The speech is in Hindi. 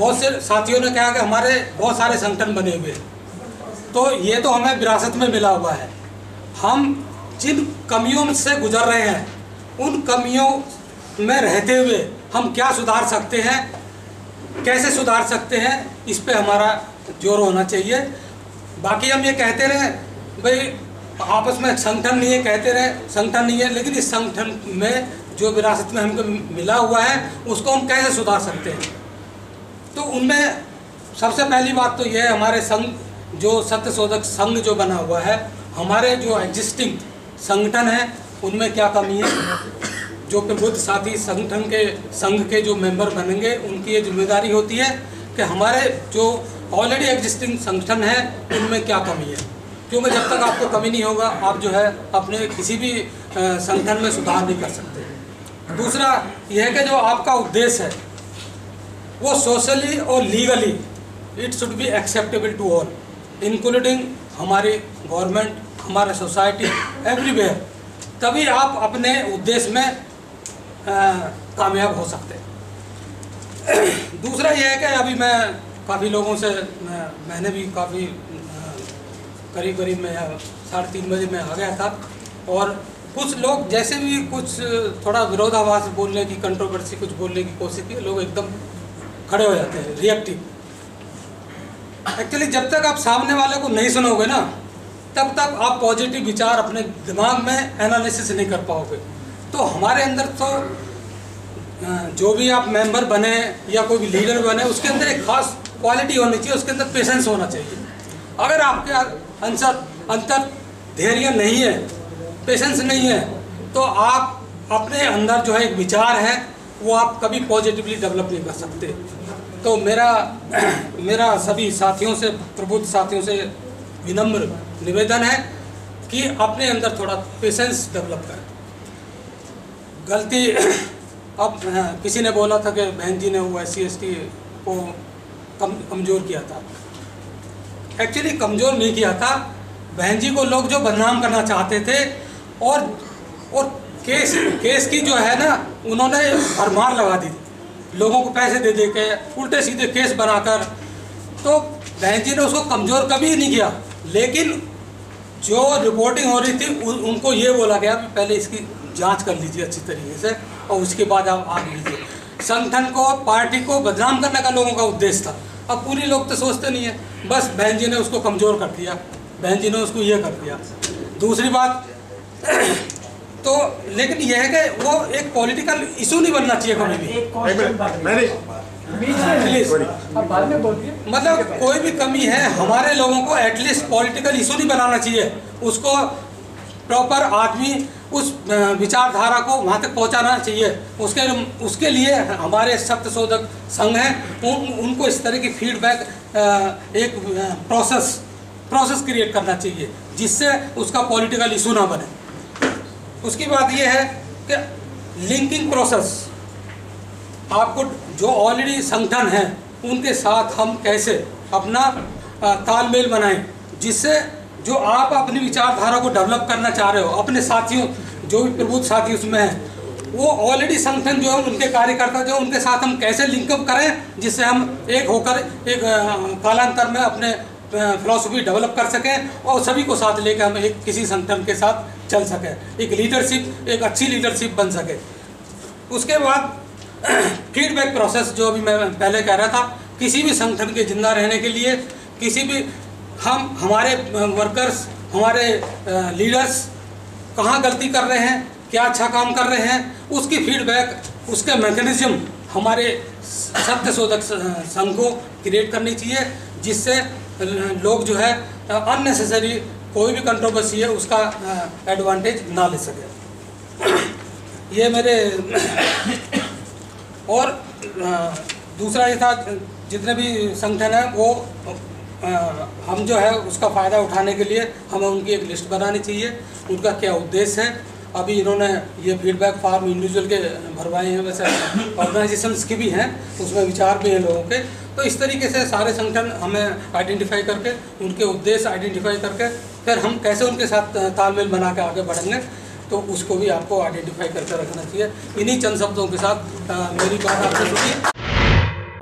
बहुत से साथियों ने कहा कि हमारे बहुत सारे संगठन बने हुए हैं, तो ये तो हमें विरासत में मिला हुआ है। हम जिन कमियों से गुजर रहे हैं, उन कमियों में रहते हुए हम क्या सुधार सकते हैं, कैसे सुधार सकते हैं, इस पे हमारा जोर होना चाहिए। बाकी हम ये कहते रहे भाई आपस में संगठन नहीं है, कहते रहे संगठन नहीं है, लेकिन इस संगठन में जो विरासत में हमको मिला हुआ है उसको हम कैसे सुधार सकते हैं। तो उनमें सबसे पहली बात तो यह है, हमारे संघ जो सत्य शोधक संघ जो बना हुआ है, हमारे जो एग्जिस्टिंग संगठन है उनमें क्या कमी है, जो प्रबुद्ध साथी संगठन के संघ के जो मेंबर बनेंगे उनकी ये जिम्मेदारी होती है कि हमारे जो ऑलरेडी एग्जिस्टिंग संगठन है उनमें क्या कमी है, क्योंकि जब तक आपको कमी नहीं होगा आप जो है अपने किसी भी संगठन में सुधार नहीं कर सकते। दूसरा यह है कि जो आपका उद्देश्य है वो सोशली और legally it should be acceptable to all, including हमारी गवर्नमेंट, हमारा सोसाइटी, एवरीवेयर, तभी आप अपने उद्देश्य में कामयाब हो सकते हैं। दूसरा यह है कि अभी मैं काफ़ी लोगों से मैंने भी काफ़ी करीब मैं 3:30 बजे में आ गया था, और कुछ लोग जैसे भी कुछ थोड़ा विरोधाभास बोलने की, कंट्रोवर्सी कुछ बोलने की कोशिश की, लोग एकदम खड़े हो जाते हैं, रिएक्टिव। एक्चुअली जब तक आप सामने वाले को नहीं सुनोगे ना, तब तक आप पॉजिटिव विचार अपने दिमाग में एनालिसिस नहीं कर पाओगे। तो हमारे अंदर तो जो भी आप मेंबर बने या कोई भी लीडर बने, उसके अंदर एक खास क्वालिटी होनी चाहिए, उसके अंदर पेशेंस होना चाहिए। अगर आपके अंतर धैर्य नहीं है, पेशेंस नहीं है, तो आप अपने अंदर जो है एक विचार है वो आप कभी पॉजिटिवली डेवलप नहीं कर सकते। तो मेरा सभी साथियों से, प्रबुद्ध साथियों से विनम्र निवेदन है कि अपने अंदर थोड़ा पेशेंस डेवलप करें। गलती अब किसी ने बोला था कि बहन जी ने वो SC ST को कमज़ोर किया था। एक्चुअली कमज़ोर नहीं किया था, बहन जी को लोग जो बदनाम करना चाहते थे, और केस की जो है ना उन्होंने भरमार लगा दी, लोगों को पैसे दे दे के उल्टे सीधे केस बनाकर। तो बहन जी ने उसको कमज़ोर कभी नहीं किया, लेकिन जो रिपोर्टिंग हो रही थी उनको ये बोला गया कि पहले इसकी जांच कर लीजिए अच्छी तरीके से और उसके बाद आप आगे लीजिए। संगठन को, पार्टी को बदनाम करने का लोगों का उद्देश्य था। अब पूरी लोग तो सोचते नहीं है, बस बहन जी ने उसको कमज़ोर कर दिया, बहन जी ने उसको ये कर दिया। दूसरी बात तो, लेकिन यह है कि वो एक पॉलिटिकल इशू नहीं बनना चाहिए कभी भी, मतलब कोई भी कमी है हमारे लोगों को एटलीस्ट पॉलिटिकल इशू नहीं बनाना चाहिए, उसको प्रॉपर आदमी उस विचारधारा को वहाँ तक पहुँचाना चाहिए। उसके लिए हमारे सत्य शोधक संघ हैं, उनको इस तरह की फीडबैक एक प्रोसेस क्रिएट करना चाहिए जिससे उसका पॉलिटिकल इशू ना बने। उसकी बात यह है कि लिंकिंग प्रोसेस, आपको जो ऑलरेडी संगठन हैं उनके साथ हम कैसे अपना तालमेल बनाएं, जिससे जो आप अपनी विचारधारा को डेवलप करना चाह रहे हो, अपने साथियों जो भी प्रबुद्ध साथी उसमें हैं, वो ऑलरेडी संगठन जो है उनके कार्यकर्ता जो उनके साथ हम कैसे लिंकअप करें, जिससे हम एक होकर एक कालांतर में अपने फिलॉसफी डेवलप कर सकें और सभी को साथ लेकर हम एक किसी संगठन के साथ चल सकें, एक लीडरशिप, एक अच्छी लीडरशिप बन सके। उसके बाद फीडबैक प्रोसेस, जो अभी मैं पहले कह रहा था, किसी भी संगठन के जिंदा रहने के लिए किसी भी हम हमारे वर्कर्स, हमारे लीडर्स कहाँ गलती कर रहे हैं, क्या अच्छा काम कर रहे हैं, उसकी फीडबैक, उसके मैकेनिज्म हमारे सत्य शोधक संघ को क्रिएट करनी चाहिए, जिससे लोग जो है अननेसेसरी कोई भी कंट्रोवर्सी है उसका एडवांटेज ना ले सके। ये मेरे और दूसरा ये था, जितने भी संगठन हैं वो हम जो है उसका फ़ायदा उठाने के लिए हमें उनकी एक लिस्ट बनानी चाहिए, उनका क्या उद्देश्य है। अभी इन्होंने ये फीडबैक फार्म इंडिविजुअल के भरवाए हैं, वैसे ऑर्गेनाइजेशंस के भी हैं, उसमें विचार भी हैं लोगों के। तो इस तरीके से सारे संगठन हमें आइडेंटिफाई करके, उनके उद्देश्य आइडेंटिफाई करके, फिर हम कैसे उनके साथ तालमेल बना के आगे बढ़ेंगे, तो उसको भी आपको आइडेंटिफाई करके रखना चाहिए। इन्हीं चंद शब्दों के साथ मेरी बात आपसे सुनिए।